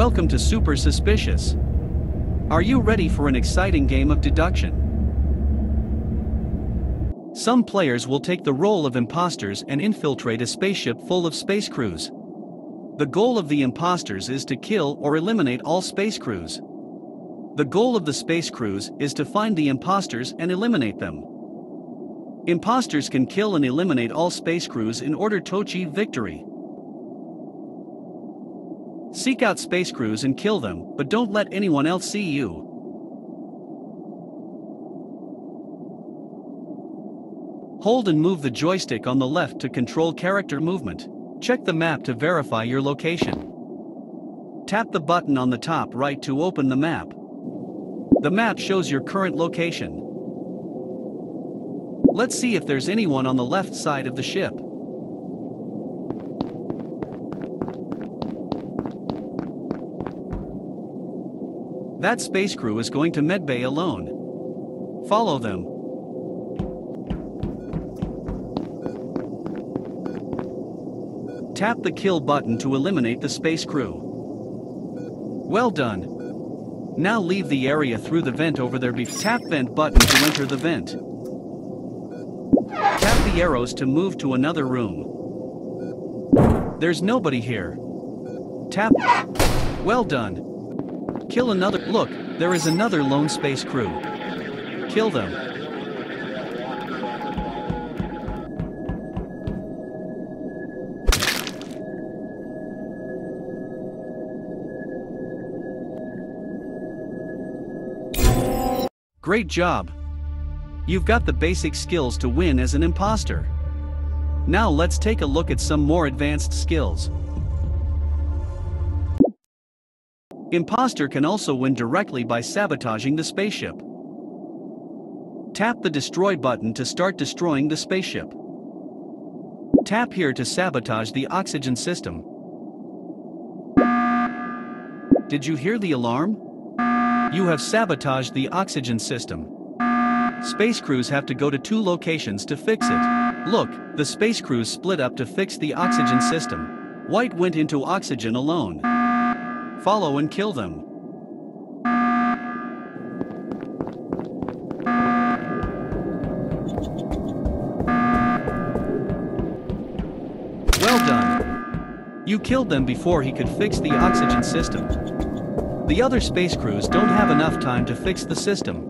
Welcome to Super Suspicious. Are you ready for an exciting game of deduction? Some players will take the role of impostors and infiltrate a spaceship full of space crews. The goal of the impostors is to kill or eliminate all space crews. The goal of the space crews is to find the impostors and eliminate them. Impostors can kill and eliminate all space crews in order to achieve victory. Seek out space crews and kill them, but don't let anyone else see you. Hold and move the joystick on the left to control character movement. Check the map to verify your location. Tap the button on the top right to open the map. The map shows your current location. Let's see if there's anyone on the left side of the ship. That space crew is going to medbay alone. Follow them. Tap the kill button to eliminate the space crew. Well done. Now leave the area through the vent over there. Tap vent button to enter the vent. Tap the arrows to move to another room. There's nobody here. Tap. Well done. Kill another. Look, there is another lone space crew. Kill them. Great job. You've got the basic skills to win as an imposter. Now let's take a look at some more advanced skills. Imposter can also win directly by sabotaging the spaceship. Tap the destroy button to start destroying the spaceship. Tap here to sabotage the oxygen system. Did you hear the alarm? You have sabotaged the oxygen system. Space crews have to go to two locations to fix it. Look, the space crews split up to fix the oxygen system. White went into oxygen alone. Follow and kill them. Well done. You killed them before he could fix the oxygen system. The other space crews don't have enough time to fix the system.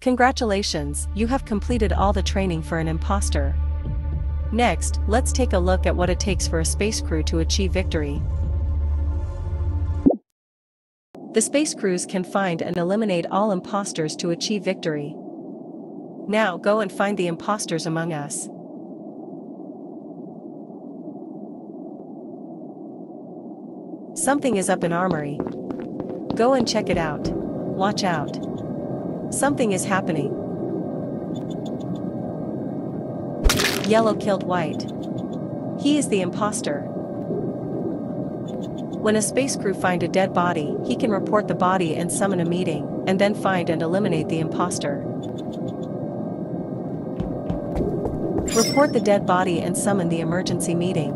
Congratulations, you have completed all the training for an imposter. Next, let's take a look at what it takes for a space crew to achieve victory. The space crews can find and eliminate all imposters to achieve victory. Now go and find the imposters among us. Something is up in Armory. Go and check it out. Watch out. Something is happening. Yellow killed White. He is the imposter. When a space crew finds a dead body, he can report the body and summon a meeting, and then find and eliminate the imposter. Report the dead body and summon the emergency meeting.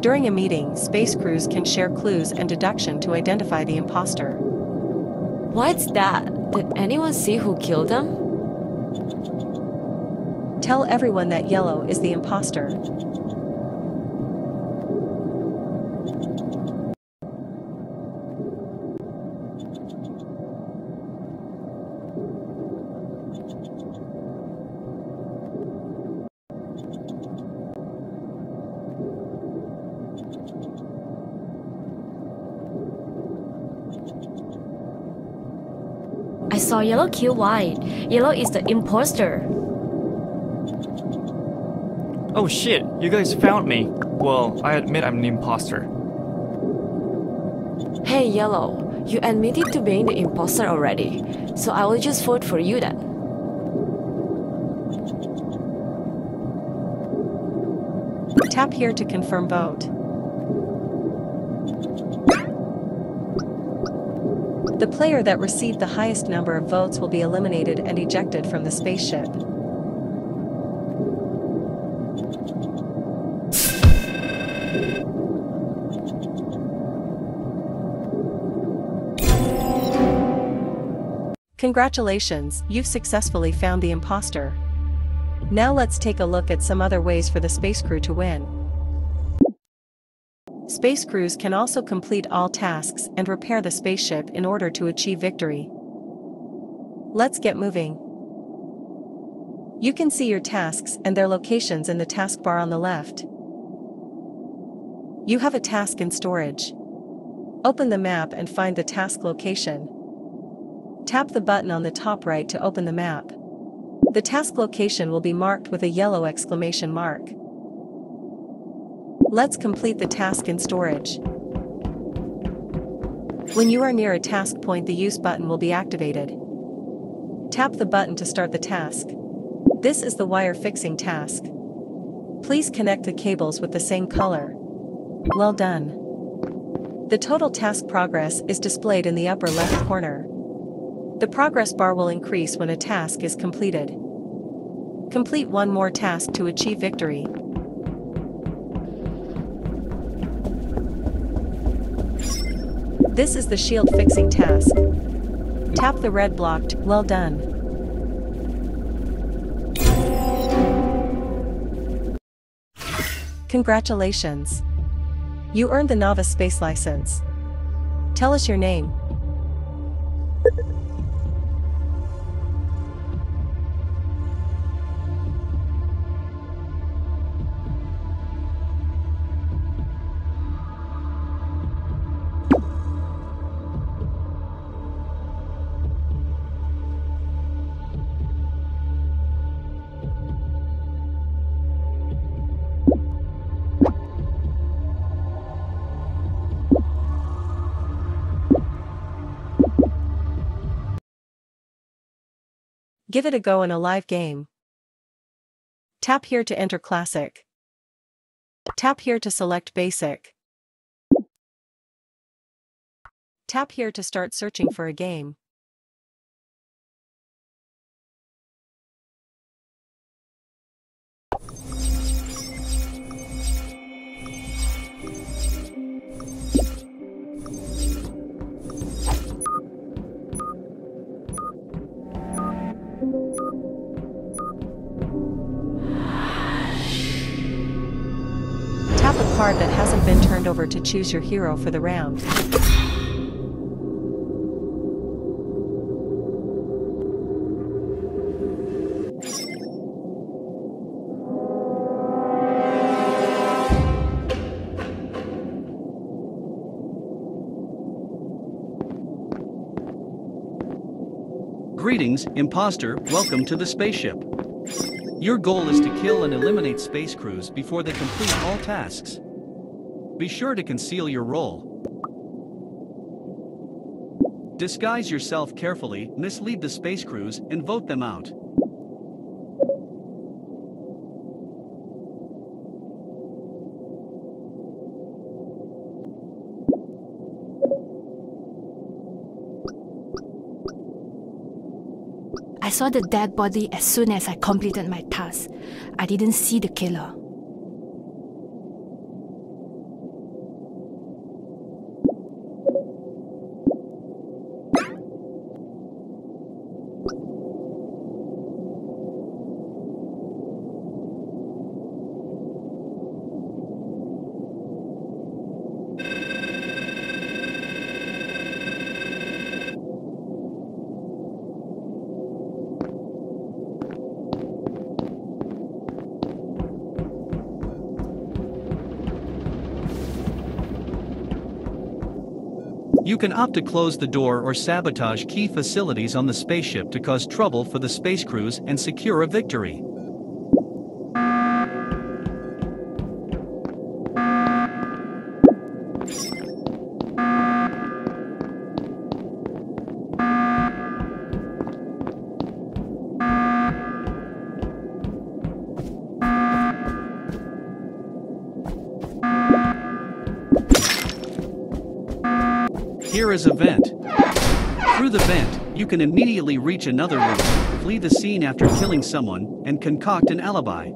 During a meeting, space crews can share clues and deduction to identify the imposter. What's that? Did anyone see who killed them? Tell everyone that Yellow is the imposter. I saw Yellow kill White. Yellow is the imposter. Oh shit, you guys found me. Well, I admit I'm an imposter. Hey Yellow, you admitted to being the imposter already, so I will just vote for you then. Tap here to confirm vote. The player that received the highest number of votes will be eliminated and ejected from the spaceship. Congratulations, you've successfully found the imposter. Now let's take a look at some other ways for the space crew to win. Space crews can also complete all tasks and repair the spaceship in order to achieve victory. Let's get moving. You can see your tasks and their locations in the taskbar on the left. You have a task in storage. Open the map and find the task location. Tap the button on the top right to open the map. The task location will be marked with a yellow exclamation mark. Let's complete the task in storage. When you are near a task point, the use button will be activated. Tap the button to start the task. This is the wire fixing task. Please connect the cables with the same color. Well done. The total task progress is displayed in the upper left corner. The progress bar will increase when a task is completed. Complete one more task to achieve victory. This is the shield fixing task. Tap the red block. Well done. Congratulations. You earned the novice space license. Tell us your name. Give it a go in a live game. Tap here to enter Classic. Tap here to select Basic. Tap here to start searching for a game. Card that hasn't been turned over to choose your hero for the round. Greetings, imposter, welcome to the spaceship. Your goal is to kill and eliminate space crews before they complete all tasks. Be sure to conceal your role. Disguise yourself carefully, mislead the space crews, and vote them out. I saw the dead body as soon as I completed my task. I didn't see the killer. You can opt to close the door or sabotage key facilities on the spaceship to cause trouble for the space crews and secure a victory. Here is event. Through the vent, you can immediately reach another room, flee the scene after killing someone, and concoct an alibi.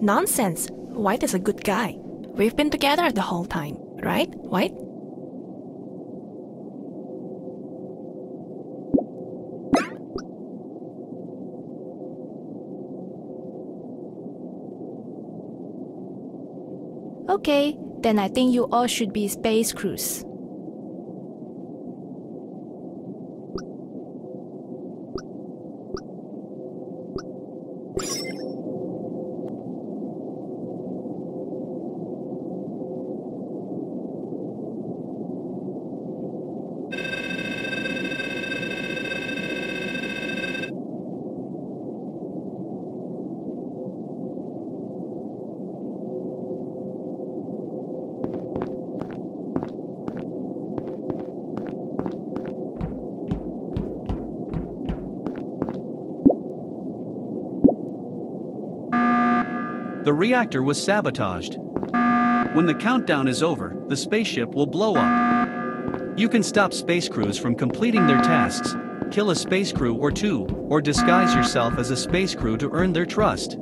Nonsense! White is a good guy. We've been together the whole time, right, White? Okay, then I think you all should be space crews. The reactor was sabotaged. When the countdown is over, the spaceship will blow up. You can stop space crews from completing their tasks, kill a space crew or two, or disguise yourself as a space crew to earn their trust.